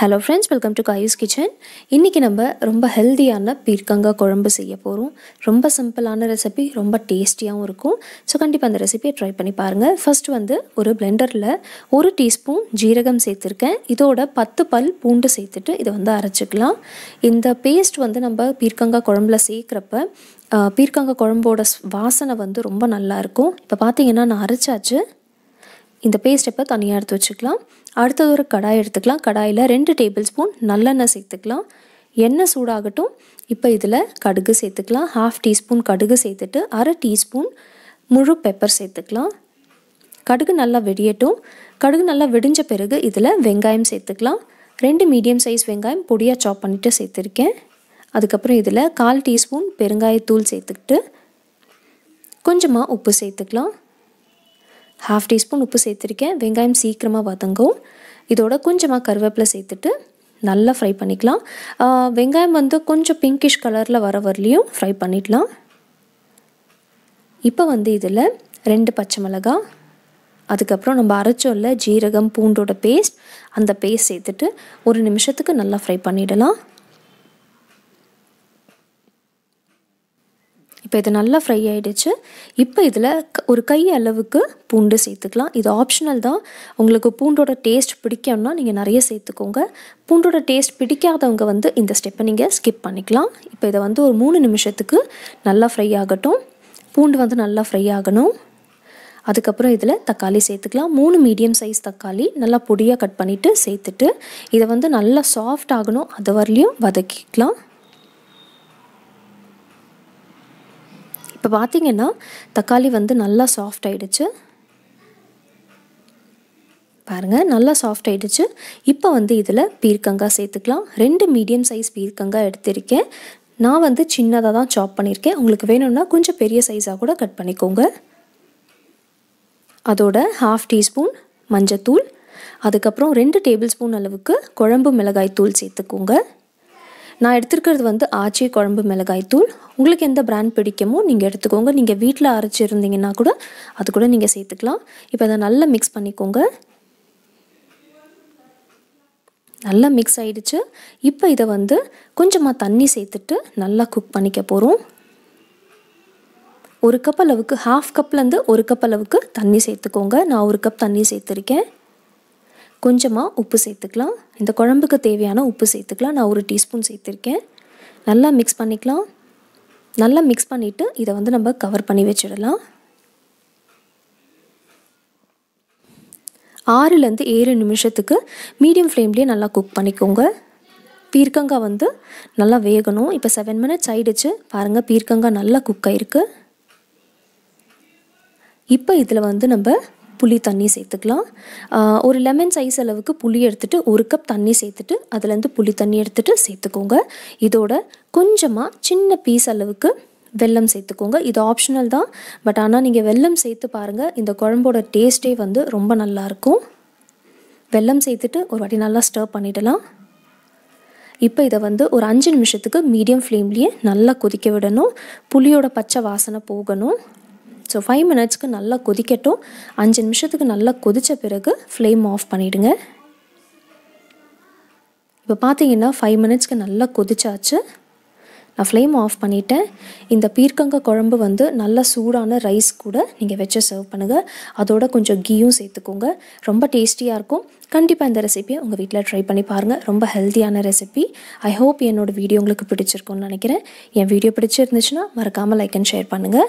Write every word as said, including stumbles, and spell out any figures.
Hello friends, welcome to Kayus Kitchen. இன்னைக்கு நம்ம ரொம்ப ஹெல்தியான பீர்க்கங்காய் குழம்பு செய்ய போறோம். ரொம்ப சிம்பிளான ரெசிபி, ரொம்ப டேஸ்டியாவும் இருக்கும். சோ கண்டிப்பா இந்த ரெசிபியை ட்ரை பண்ணி பாருங்க. ஃபர்ஸ்ட் வந்து ஒரு blender-ல ஒரு டீஸ்பூன் ஜீரகம் சேர்த்திருக்கேன். இதோட பத்து பல் பூண்டு சேர்த்துட்டு இத வந்து அரைச்சுக்கலாம். இந்த பேஸ்ட் வந்து நம்ம பீர்க்கங்காய் குழம்புல சேக்கறப்ப பீர்க்கங்காய் குழம்போட வாசனை வந்து ரொம்ப நல்லா இருக்கும். இப்ப பாத்தீங்கன்னா நான் அரைச்சாச்சு. இந்த பேஸ்ட் இப்ப தனியா எடுத்து வச்சுக்கலாம். அடுத்தது ஒரு கடாய் எடுத்துக்கலாம். கடாயில ரெண்டு டேபிள்ஸ்பூன் நல்லெண்ணெய் சேர்த்துக்கலாம். எண்ணெய் சூடாகட்டும். இப்ப இதுல கடுகு சேர்த்துக்கலாம். half டீஸ்பூன் கடுகு சேர்த்துட்டு அரை டீஸ்பூன் முழு பெப்பர் சேர்த்துக்கலாம். கடுகு நல்லா வெடியட்டும். கடுகு நல்லா வெடிஞ்ச பிறகு இதுல வெங்காயம் சேர்த்துக்கலாம். ரெண்டு மீடியம் சைஸ் வெங்காயம் பொடியா சாப் பண்ணிட்டு சேர்த்திருக்கேன். அதுக்கு அப்புறம் இதுல கால் டீஸ்பூன் பெருங்காயத்தூள் சேர்த்துக்கிட்டு கொஞ்சமா உப்பு சேர்த்துக்கலாம். half teaspoon உப்பு சேர்த்திருக்கேன். வெங்காயம் சீக்கிரமா வதங்கும். இதோட கொஞ்சமா கருவேப்பிலை சேர்த்துட்டு நல்லா ஃப்ரை பண்ணிக்கலாம். வெங்காயம் வந்து கொஞ்சம் பிங்கிஷ் கலர்ல வர வரலியும் ஃப்ரை பண்ணிடலாம். இப்போ வந்து இதுல ரெண்டு பச்சை மிளகாய், அதுக்கு அப்புறம் நம்ம அரைச்சோல்ல ஜீரகம் பூண்டோட பேஸ்ட், அந்த பேஸ்ட் சேர்த்துட்டு ஒரு நிமிஷத்துக்கு நல்லா ஃப்ரை பண்ணிடலாம். இப்போ இது நல்லா ஃப்ரை ஆயிடுச்சு. இப்போ இதில் ஒரு கை அளவுக்கு பூண்டு சேர்த்துக்கலாம். இது ஆப்ஷனல் தான். உங்களுக்கு பூண்டோட டேஸ்ட் பிடிக்கும்னா நீங்கள் நிறைய சேர்த்துக்கோங்க. பூண்டோட டேஸ்ட் பிடிக்காதவங்க வந்து இந்த ஸ்டெப்பை நீங்கள் ஸ்கிப் பண்ணிக்கலாம். இப்போ இதை வந்து ஒரு மூணு நிமிஷத்துக்கு நல்லா ஃப்ரை ஆகட்டும். பூண்டு வந்து நல்லா ஃப்ரை ஆகணும். அதுக்கப்புறம் இதில் தக்காளி சேர்த்துக்கலாம். மூணு மீடியம் சைஸ் தக்காளி நல்லா பொடியாக கட் பண்ணிவிட்டு சேர்த்துட்டு இதை வந்து நல்லா சாஃப்ட் ஆகணும். அது வரலையும் வதக்கிக்கலாம். இப்போ பார்த்தீங்கன்னா தக்காளி வந்து நல்லா சாஃப்ட் ஆயிடுச்சு. பாருங்க, நல்லா சாஃப்ட் ஆயிடுச்சு. இப்போ வந்து இதில் பீர்க்கங்காய் சேர்த்துக்கலாம். ரெண்டு மீடியம் சைஸ் பீர்க்கங்காய் எடுத்திருக்கேன். நான் வந்து சின்னதாக தான் சாப் பண்ணியிருக்கேன். உங்களுக்கு வேணும்னா கொஞ்சம் பெரிய சைஸாக கூட கட் பண்ணிக்கோங்க. அதோட ஹாஃப் டீஸ்பூன் மஞ்சத்தூள், அதுக்கப்புறம் ரெண்டு டேபிள் ஸ்பூன் அளவுக்கு குழம்பு மிளகாய் தூள் சேர்த்துக்கோங்க. நான் எடுத்துருக்கிறது வந்து ஆச்சி குழம்பு மிளகாய்த்தூள். உங்களுக்கு எந்த பிராண்ட் பிடிக்குமோ நீங்கள் எடுத்துக்கோங்க. நீங்கள் வீட்டில் அரைச்சிருந்தீங்கன்னா கூட அது கூட நீங்கள் சேர்த்துக்கலாம். இப்போ அதை நல்லா மிக்ஸ் பண்ணிக்கோங்க. நல்லா மிக்ஸ் ஆகிடுச்சு. இப்போ இதை வந்து கொஞ்சமாக தண்ணி சேர்த்துட்டு நல்லா குக் பண்ணிக்க போகிறோம். ஒரு கப் அளவுக்கு, ஹாஃப் கப்லேருந்து ஒரு கப் அளவுக்கு தண்ணி சேர்த்துக்கோங்க. நான் ஒரு கப் தண்ணி சேர்த்துருக்கேன். கொஞ்சமாக உப்பு சேர்த்துக்கலாம். இந்த குழம்புக்கு தேவையான உப்பு சேர்த்துக்கலாம். நான் ஒரு டீஸ்பூன் சேர்த்துருக்கேன். நல்லா மிக்ஸ் பண்ணிக்கலாம். நல்லா மிக்ஸ் பண்ணிவிட்டு இதை வந்து நம்ம கவர் பண்ணி வச்சிடலாம். ஆறுலேருந்து ஏழு நிமிஷத்துக்கு மீடியம் ஃப்ளேம்லேயே நல்லா குக் பண்ணிக்கோங்க. பீர்க்கங்காய் வந்து நல்லா வேகணும். இப்போ செவன் மினிட்ஸ் ஆயிடுச்சு. பாருங்கள், பீர்க்கங்காய் நல்லா குக் ஆயிருக்கு. இப்போ இதில் வந்து நம்ம புளி தண்ணி சேர்த்துக்கலாம். ஒரு லெமன் சைஸ் அளவுக்கு புளி எடுத்துகிட்டு ஒரு கப் தண்ணி சேர்த்துட்டு அதுலேருந்து புளி தண்ணி எடுத்துகிட்டு சேர்த்துக்கோங்க. இதோட கொஞ்சமாக சின்ன பீஸ் அளவுக்கு வெல்லம் சேர்த்துக்கோங்க. இது ஆப்ஷனல் தான். பட் ஆனால் நீங்கள் வெல்லம் சேர்த்து பாருங்கள். இந்த குழம்போட டேஸ்ட்டே வந்து ரொம்ப நல்லாயிருக்கும். வெல்லம் சேர்த்துட்டு ஒரு வாட்டி நல்லா ஸ்டர் பண்ணிடலாம். இப்போ இதை வந்து ஒரு அஞ்சு நிமிஷத்துக்கு மீடியம் ஃப்ளேம்லேயே நல்லா கொதிக்க விடணும். புளியோட பச்சை வாசனை போகணும். ஸோ ஃபைவ் மினிட்ஸ்க்கு நல்லா கொதிக்கட்டும். அஞ்சு நிமிஷத்துக்கு நல்லா கொதித்த பிறகு ஃப்ளேம் ஆஃப் பண்ணிவிடுங்க. இப்போ பார்த்தீங்கன்னா ஃபைவ் மினிட்ஸ்க்கு நல்லா கொதிச்சாச்சு. நான் ஃப்ளேம் ஆஃப் பண்ணிவிட்டேன். இந்த பீர்க்கங்காய் குழம்பு வந்து நல்லா சூடான ரைஸ் கூட நீங்கள் வச்சு சர்வ் பண்ணுங்கள். அதோட கொஞ்சம் கீயும் சேர்த்துக்கோங்க. ரொம்ப டேஸ்டியாக இருக்கும். கண்டிப்பாக இந்த ரெசிபியை உங்கள் வீட்டில் ட்ரை பண்ணி பாருங்கள். ரொம்ப ஹெல்த்தியான ரெசிபி. ஐ ஹோப் என்னோட வீடியோ உங்களுக்கு பிடிச்சிருக்கும்னு நினைக்கிறேன். என் வீடியோ பிடிச்சிருந்துச்சுன்னா மறக்காமல் லைக் அண்ட் ஷேர் பண்ணுங்கள்.